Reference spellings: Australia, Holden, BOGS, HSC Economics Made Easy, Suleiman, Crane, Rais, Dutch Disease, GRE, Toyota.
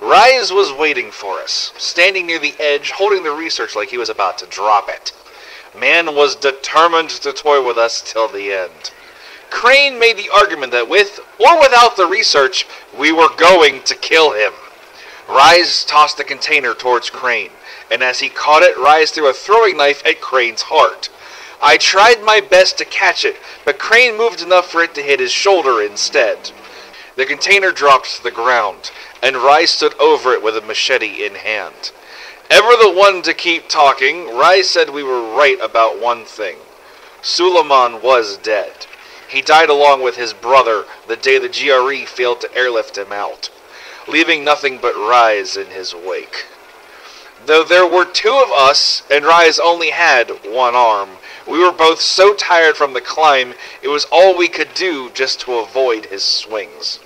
Rais was waiting for us, standing near the edge, holding the research like he was about to drop it. Man was determined to toy with us till the end. Crane made the argument that with or without the research, we were going to kill him. Rais tossed the container towards Crane, and as he caught it, Rais threw a throwing knife at Crane's heart. I tried my best to catch it, but Crane moved enough for it to hit his shoulder instead. The container dropped to the ground, and Rais stood over it with a machete in hand. Ever the one to keep talking, Rais said we were right about one thing. Suleiman was dead. He died along with his brother the day the GRE failed to airlift him out, leaving nothing but Rais in his wake. Though there were two of us, and Rais only had one arm, we were both so tired from the climb, it was all we could do just to avoid his swings.